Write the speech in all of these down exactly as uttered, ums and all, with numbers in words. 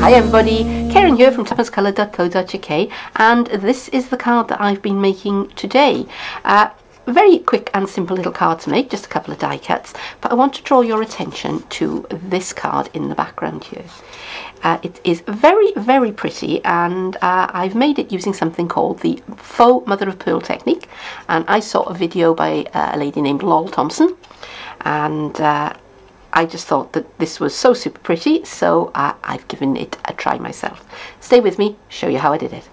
Hi everybody, Keren here from tuppence coloured dot co dot U K, and this is the card that I've been making today. Uh, very quick and simple little card to make, just a couple of die cuts, but I want to draw your attention to this card in the background here. Uh, it is very, very pretty, and uh, I've made it using something called the faux mother of pearl technique, and I saw a video by uh, a lady named Lol Thompson, and uh, I just thought that this was so super pretty, so uh, I've given it a try myself. Stay with me, show you how I did it.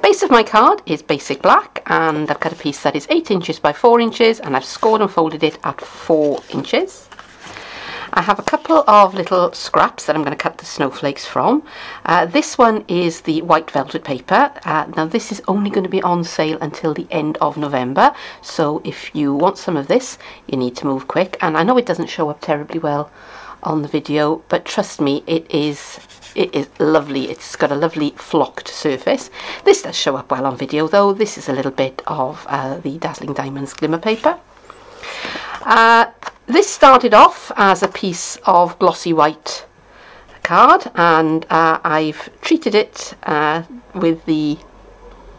Base of my card is basic black, and I've cut a piece that is eight inches by four inches, and I've scored and folded it at four inches. I have a couple of little scraps that I'm going to cut the snowflakes from. Uh, this one is the white velvet paper. Uh, now this is only going to be on sale until the end of November, so if you want some of this you need to move quick. And I know it doesn't show up terribly well on the video, but trust me, it is it is lovely. It's got a lovely flocked surface. This does show up well on video though. This is a little bit of uh, the Dazzling Diamonds glimmer paper. Uh, This started off as a piece of glossy white card, and uh, I've treated it uh, with the,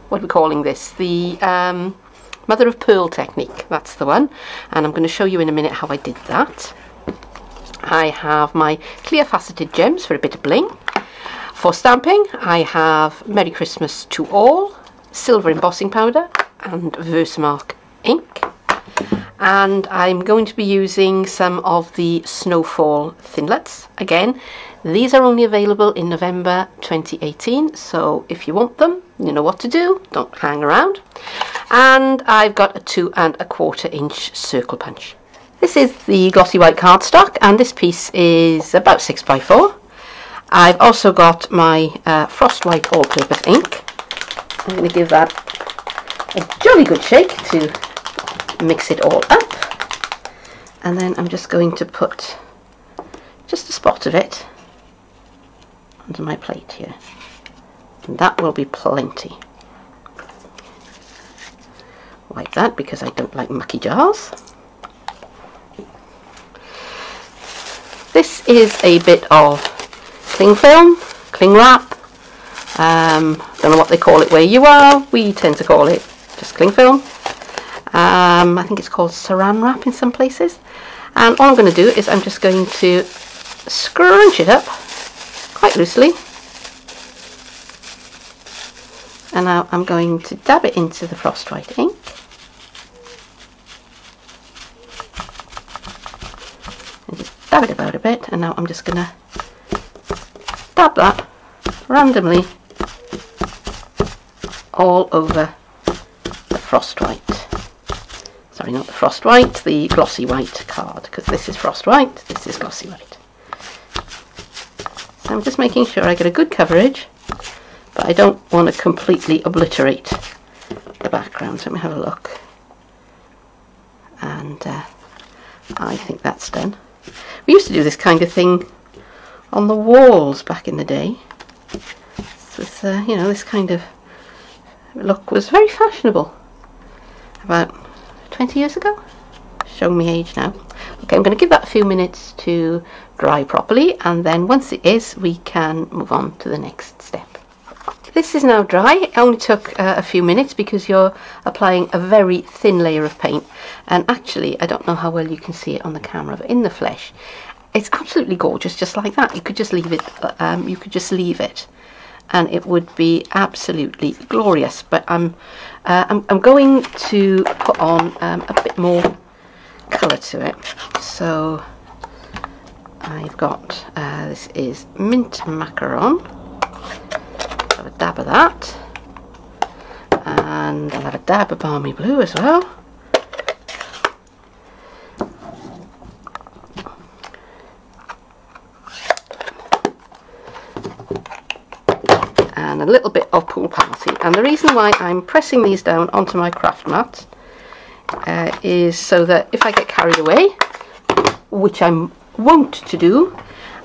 what are we calling this, the um, mother of pearl technique, that's the one, and I'm going to show you in a minute how I did that. I have my clear faceted gems for a bit of bling. For stamping I have Merry Christmas to All, silver embossing powder and Versamark ink. And I'm going to be using some of the Snowfall Thinlets. Again, these are only available in November twenty eighteen, so if you want them, you know what to do, don't hang around. And I've got a two and a quarter inch circle punch. This is the glossy white cardstock, and this piece is about six by four. I've also got my uh, frost white all-purpose ink. I'm going to give that a jolly good shake to mix it all up, and then I'm just going to put just a spot of it under my plate here, and that will be plenty. Wipe that because I don't like mucky jars. This is a bit of cling film, cling wrap. um, don't know what they call it where you are, we tend to call it just cling film. Um, I think it's called Saran Wrap in some places. And all I'm going to do is I'm just going to scrunch it up quite loosely, and now I'm going to dab it into the frost white ink, and just dab it about a bit, and now I'm just going to dab that randomly all over the frost white. Sorry, not the frost white, the glossy white card, because this is frost white, this is glossy white. So I'm just making sure I get a good coverage, but I don't want to completely obliterate the background. So let me have a look, and uh, I think that's done. We used to do this kind of thing on the walls back in the day. This was, uh, you know, this kind of look was very fashionable about twenty years ago? Showing me age now. Okay, I'm going to give that a few minutes to dry properly, and then once it is, we can move on to the next step. This is now dry. It only took uh, a few minutes because you're applying a very thin layer of paint, and actually I don't know how well you can see it on the camera, but in the flesh it's absolutely gorgeous, just like that. You could just leave it um, you could just leave it and it would be absolutely glorious. But I'm, uh, I'm, I'm going to put on um, a bit more colour to it. So I've got, uh, this is mint macaron, have a dab of that, and I'll have a dab of balmy blue as well. A little bit of Pool Party. And the reason why I'm pressing these down onto my craft mat uh, is so that if I get carried away, which I won't to do,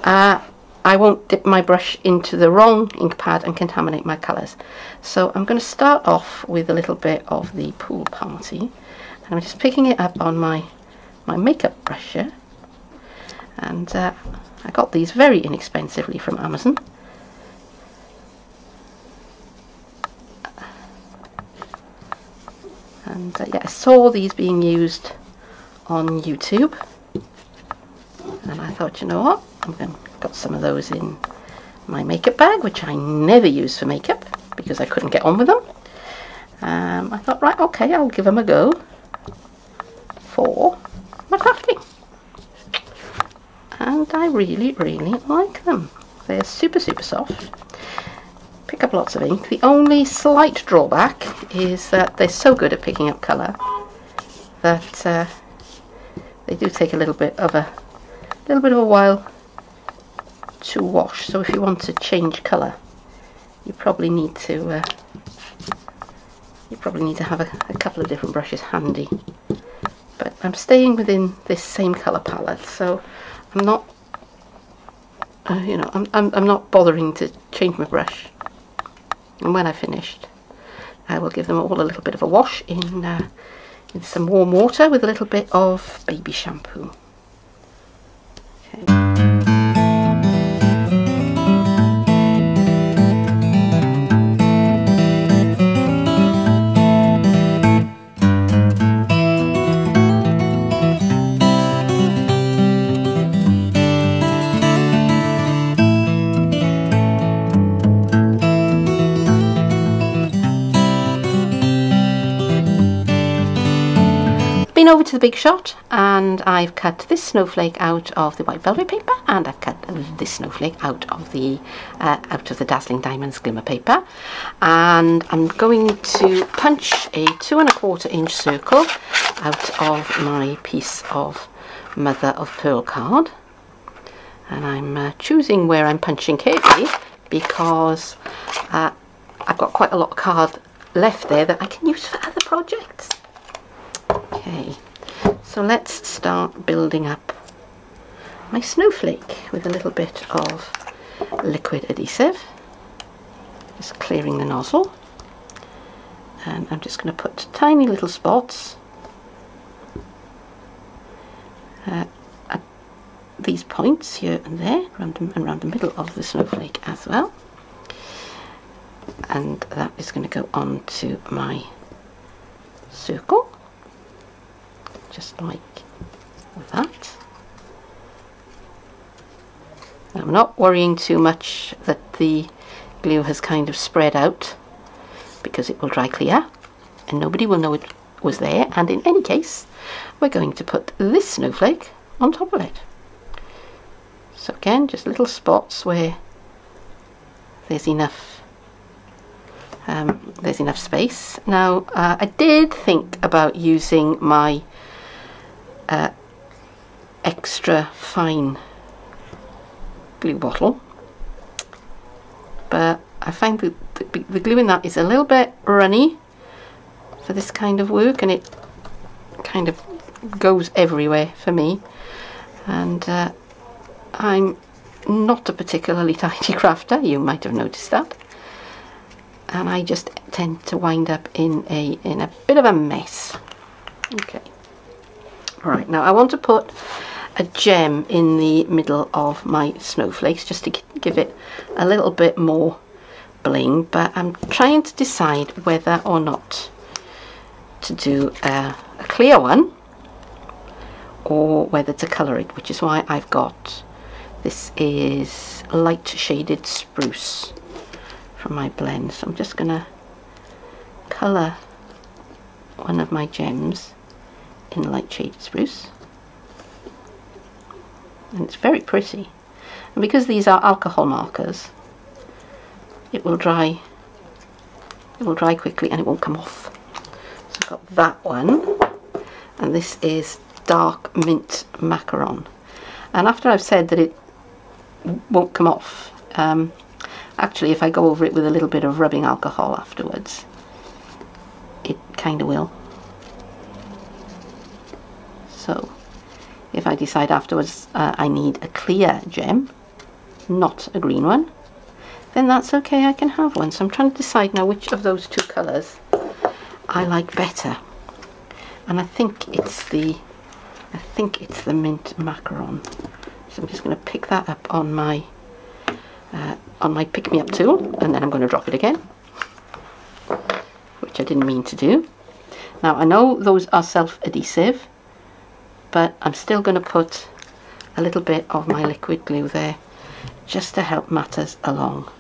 uh, I won't dip my brush into the wrong ink pad and contaminate my colours. So I'm going to start off with a little bit of the Pool Party, and I'm just picking it up on my my makeup brush here. And uh, I got these very inexpensively from Amazon. and uh, yeah, I saw these being used on YouTube and I thought, you know what, I've got some of those in my makeup bag, which I never use for makeup because I couldn't get on with them. Um, I thought, right, okay, I'll give them a go for my crafting, and I really, really like them. They're super, super soft. Pick up lots of ink. The only slight drawback is that they're so good at picking up colour that uh, they do take a little bit of a little bit of a while to wash. So if you want to change colour, you probably need to uh, you probably need to have a, a couple of different brushes handy. But I'm staying within this same colour palette, so I'm not uh, you know I'm, I'm I'm not bothering to change my brush. And when I finished, I will give them all a little bit of a wash in uh, in some warm water with a little bit of baby shampoo. Okay. Been over to the Big Shot and I've cut this snowflake out of the white velvet paper, and I've cut this snowflake out of the uh, out of the Dazzling Diamonds glimmer paper, and I'm going to punch a two and a quarter inch circle out of my piece of mother of pearl card. And I'm uh, choosing where I'm punching carefully because uh, I've got quite a lot of card left there that I can use for other projects. Okay, so let's start building up my snowflake with a little bit of liquid adhesive. Just clearing the nozzle, and I'm just going to put tiny little spots uh, at these points here and there, around the, and around the middle of the snowflake as well. And that is going to go on to my circle, just like that. Now, I'm not worrying too much that the glue has kind of spread out because it will dry clear and nobody will know it was there, and in any case we're going to put this snowflake on top of it. So again, just little spots where there's enough um, there's enough space. Now uh, I did think about using my Uh, extra fine glue bottle, but I find that the, the glue in that is a little bit runny for this kind of work, and it kind of goes everywhere for me, and uh, I'm not a particularly tidy crafter, you might have noticed that, and I just tend to wind up in a in a bit of a mess. Okay. Right, now I want to put a gem in the middle of my snowflakes just to give it a little bit more bling, but I'm trying to decide whether or not to do a, a clear one or whether to colour it, which is why I've got, this is light shaded spruce from my blend, so I'm just going to colour one of my gems in light shaded spruce, and it's very pretty, and because these are alcohol markers it will dry it will dry quickly and it won't come off. So I've got that one, and this is dark mint macaron, and after I've said that it won't come off, um, actually if I go over it with a little bit of rubbing alcohol afterwards it kind of will. So if I decide afterwards uh, I need a clear gem, not a green one, then that's okay, I can have one. So I'm trying to decide now which of those two colours I like better, and I think it's the I think it's the mint macaron. So I'm just going to pick that up on my uh, on my pick me up tool, and then I'm going to drop it again, which I didn't mean to do. Now I know those are self-adhesive, but I'm still going to put a little bit of my liquid glue there just to help matters along.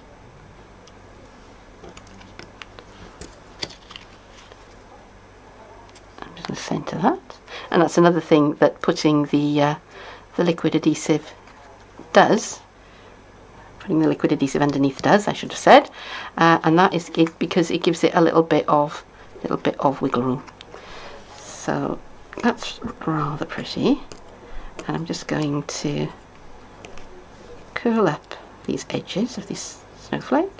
I'm just going to centre that, and that's another thing that putting the uh, the liquid adhesive does. Putting the liquid adhesive underneath does, I should have said, uh, and that is it because it gives it a little bit of little bit of wiggle room. So that's rather pretty, and I'm just going to curl up these edges of this snowflake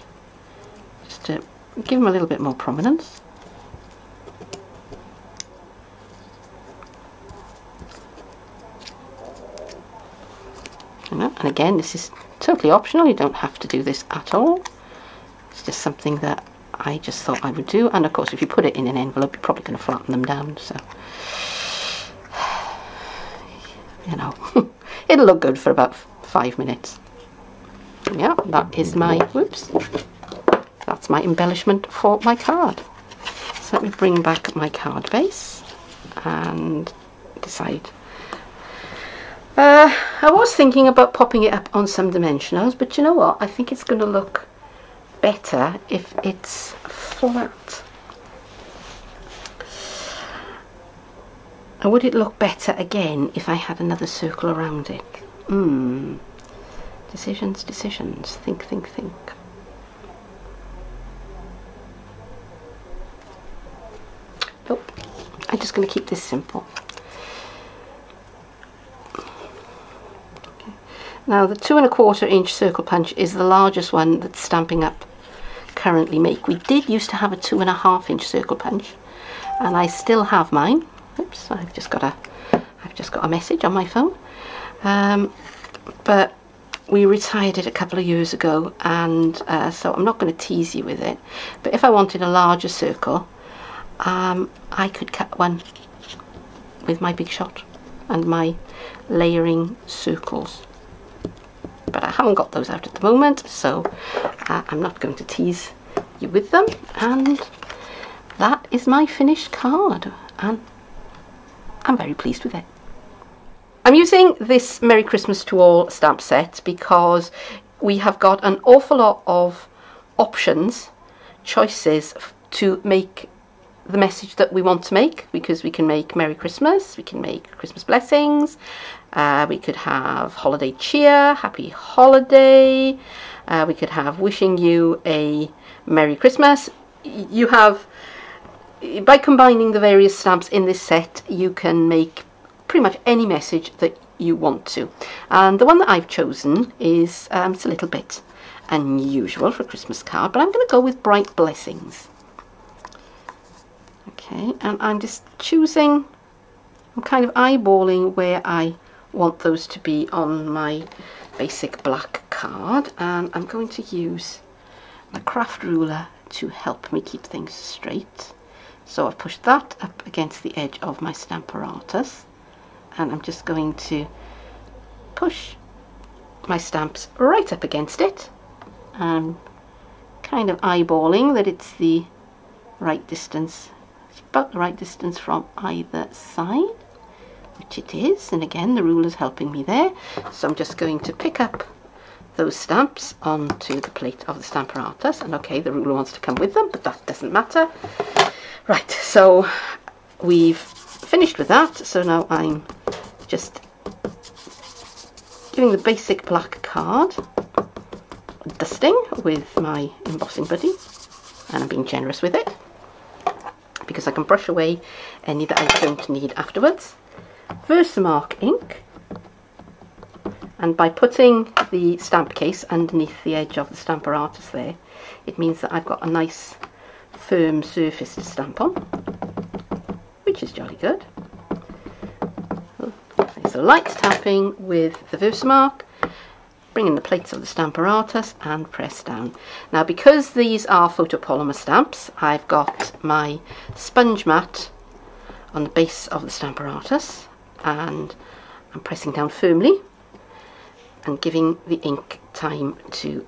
just to give them a little bit more prominence. And again, this is totally optional, you don't have to do this at all, it's just something that I just thought I would do. And of course, if you put it in an envelope, you're probably going to flatten them down, so you know, it'll look good for about five minutes. Yeah, that is my, whoops, that's my embellishment for my card. So let me bring back my card base and decide. Uh, I was thinking about popping it up on some dimensionals, but you know what, I think it's going to look better if it's flat. And would it look better again if I had another circle around it? Hmm. Decisions, decisions. Think, think, think. Nope. I'm just going to keep this simple. Okay. Now the two and a quarter inch circle punch is the largest one that's Stampin' Up! Currently make. We did used to have a two and a half inch circle punch, and I still have mine. Oops, I've just got a, I've just got a message on my phone. Um, but we retired it a couple of years ago, and uh, so I'm not going to tease you with it. But if I wanted a larger circle, um, I could cut one with my Big Shot and my layering circles. But I haven't got those out at the moment, so uh, I'm not going to tease you with them. And that is my finished card, and I'm very pleased with it. I'm using this Merry Christmas to All stamp set because we have got an awful lot of options, choices to make the message that we want to make, because we can make Merry Christmas, we can make Christmas blessings, uh, we could have holiday cheer, happy holiday, uh, we could have wishing you a Merry Christmas. You have, by combining the various stamps in this set, you can make pretty much any message that you want to. And the one that I've chosen is, um, it's a little bit unusual for a Christmas card, but I'm going to go with Bright Blessings. Okay, and I'm just choosing, I'm kind of eyeballing where I want those to be on my basic black card, and I'm going to use my craft ruler to help me keep things straight. So I've pushed that up against the edge of my Stamparatus, and I'm just going to push my stamps right up against it. I'm kind of eyeballing that it's the right distance, it's about the right distance from either side, which it is, and again the ruler's helping me there. So I'm just going to pick up those stamps onto the plate of the Stamparatus, and okay, the ruler wants to come with them, but that doesn't matter. Right, so we've finished with that, so now I'm just doing the basic black card, dusting with my embossing buddy, and I'm being generous with it because I can brush away any that I don't need afterwards. Versamark ink, and by putting the stamp case underneath the edge of the Stamparatus there, it means that I've got a nice firm surface to stamp on, which is jolly good. Okay, so light tapping with the Versamark, bring in the plates of the Stamparatus and press down. Now because these are photopolymer stamps, I've got my sponge mat on the base of the Stamparatus, and I'm pressing down firmly and giving the ink time to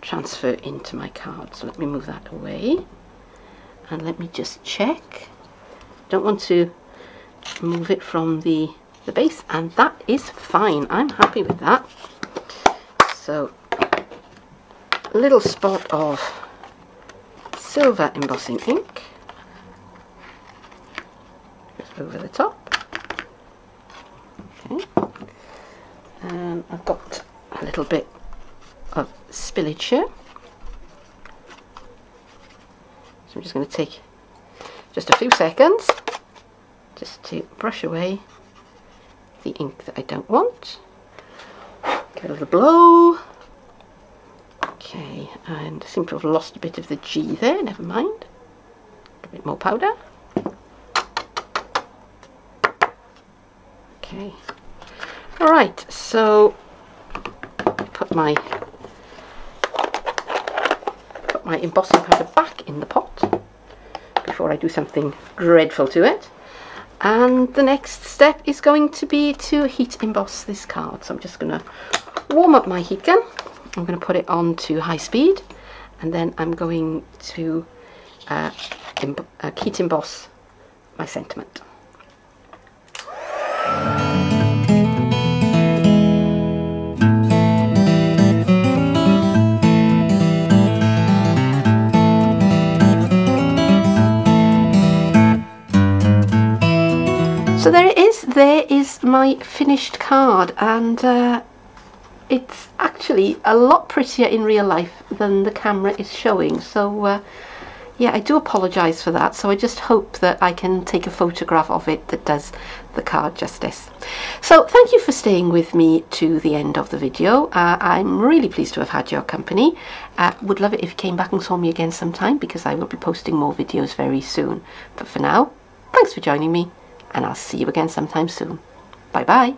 transfer into my card. So let me move that away. And let me just check don't want to move it from the, the base, and that is fine. I'm happy with that. So a little spot of silver embossing ink just over the top. Okay, and I've got a little bit of spillage here, so I'm just going to take just a few seconds just to brush away the ink that I don't want. Give it a little blow. Okay, and I seem to have lost a bit of the G there, never mind. A bit more powder. Okay, alright, so put my put my embossing powder back in the pot before I do something dreadful to it. And the next step is going to be to heat emboss this card. So I'm just going to warm up my heat gun. I'm going to put it on to high speed, and then I'm going to uh, uh, heat emboss my sentiment. So there it is, there is my finished card, and uh, it's actually a lot prettier in real life than the camera is showing. So uh, yeah, I do apologise for that. So I just hope that I can take a photograph of it that does the card justice. So thank you for staying with me to the end of the video. Uh, I'm really pleased to have had your company. Uh, would love it if you came back and saw me again sometime, because I will be posting more videos very soon. But for now, thanks for joining me. And I'll see you again sometime soon. Bye bye.